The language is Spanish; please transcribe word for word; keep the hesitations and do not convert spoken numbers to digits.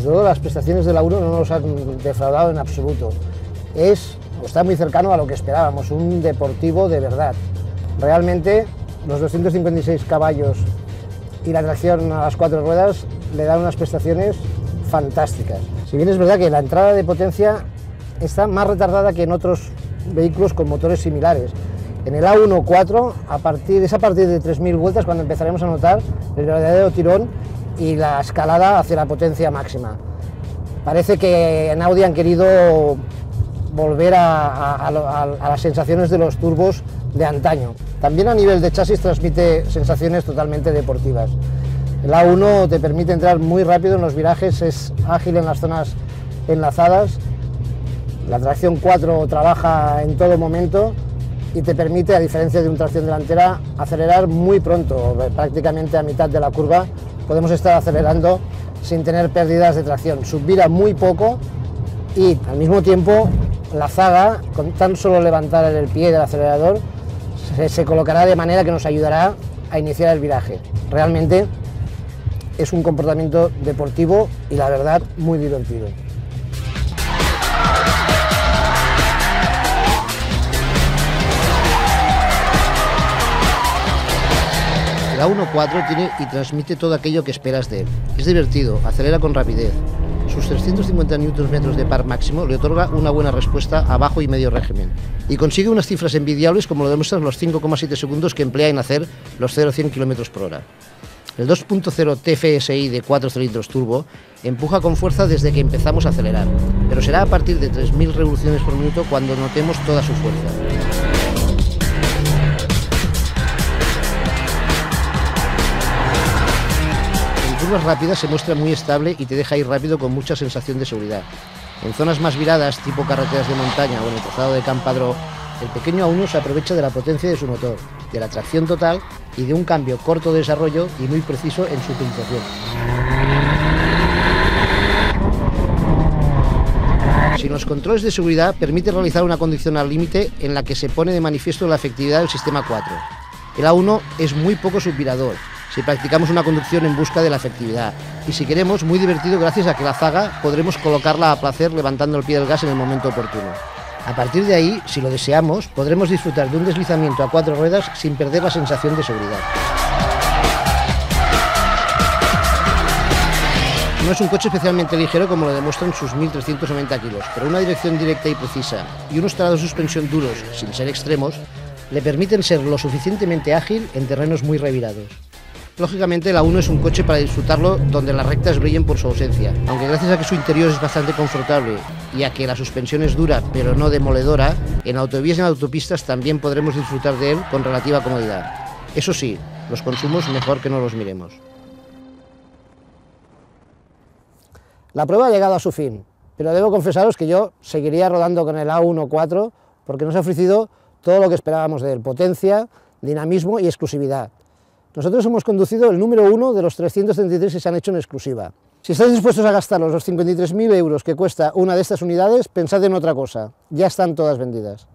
Desde luego las prestaciones del uno no nos han defraudado en absoluto. Es, o está muy cercano a lo que esperábamos, un deportivo de verdad. Realmente los doscientos cincuenta y seis caballos y la tracción a las cuatro ruedas le dan unas prestaciones fantásticas. Si bien es verdad que la entrada de potencia está más retardada que en otros vehículos con motores similares. En el A uno cuatro a partir, es a partir de tres mil vueltas cuando empezaremos a notar el verdadero tirón y la escalada hacia la potencia máxima. Parece que en Audi han querido volver a, a, a, a las sensaciones de los turbos de antaño. También a nivel de chasis transmite sensaciones totalmente deportivas. El A uno te permite entrar muy rápido en los virajes, es ágil en las zonas enlazadas. La tracción cuatro trabaja en todo momento y te permite, a diferencia de una tracción delantera, acelerar muy pronto, prácticamente a mitad de la curva. Podemos estar acelerando sin tener pérdidas de tracción. Subvira muy poco y al mismo tiempo la zaga, con tan solo levantar el pie del acelerador, se, se colocará de manera que nos ayudará a iniciar el viraje. Realmente es un comportamiento deportivo y la verdad muy divertido. La uno cuatro tiene y transmite todo aquello que esperas de él. Es divertido, acelera con rapidez. Sus trescientos cincuenta newton metros de par máximo le otorga una buena respuesta a bajo y medio régimen. Y consigue unas cifras envidiables como lo demuestran los cinco coma siete segundos que emplea en hacer los cero a cien kilómetros por hora. El dos punto cero T F S I de cuatro cilindros turbo empuja con fuerza desde que empezamos a acelerar, pero será a partir de tres mil revoluciones por minuto cuando notemos toda su fuerza. Curvas rápidas se muestra muy estable y te deja ir rápido con mucha sensación de seguridad. En zonas más viradas, tipo carreteras de montaña o en el trazado de Campadro, el pequeño A uno se aprovecha de la potencia de su motor, de la tracción total y de un cambio corto de desarrollo y muy preciso en su utilización. Sin los controles de seguridad, permite realizar una conducción al límite en la que se pone de manifiesto la efectividad del sistema cuatro. El A uno es muy poco subvirador, si practicamos una conducción en busca de la efectividad. Y si queremos, muy divertido gracias a que la zaga podremos colocarla a placer levantando el pie del gas en el momento oportuno. A partir de ahí, si lo deseamos, podremos disfrutar de un deslizamiento a cuatro ruedas sin perder la sensación de seguridad. No es un coche especialmente ligero como lo demuestran sus mil trescientos noventa kilos, pero una dirección directa y precisa y unos trados de suspensión duros, sin ser extremos, le permiten ser lo suficientemente ágil en terrenos muy revirados. Lógicamente, el A uno es un coche para disfrutarlo donde las rectas brillen por su ausencia, aunque gracias a que su interior es bastante confortable y a que la suspensión es dura pero no demoledora, en autovías y en autopistas también podremos disfrutar de él con relativa comodidad. Eso sí, los consumos mejor que no los miremos. La prueba ha llegado a su fin, pero debo confesaros que yo seguiría rodando con el A uno cuatro porque nos ha ofrecido todo lo que esperábamos de él: potencia, dinamismo y exclusividad. Nosotros hemos conducido el número uno de los trescientos treinta y tres que se han hecho en exclusiva. Si estáis dispuestos a gastaros los cincuenta y tres mil euros que cuesta una de estas unidades, pensad en otra cosa. Ya están todas vendidas.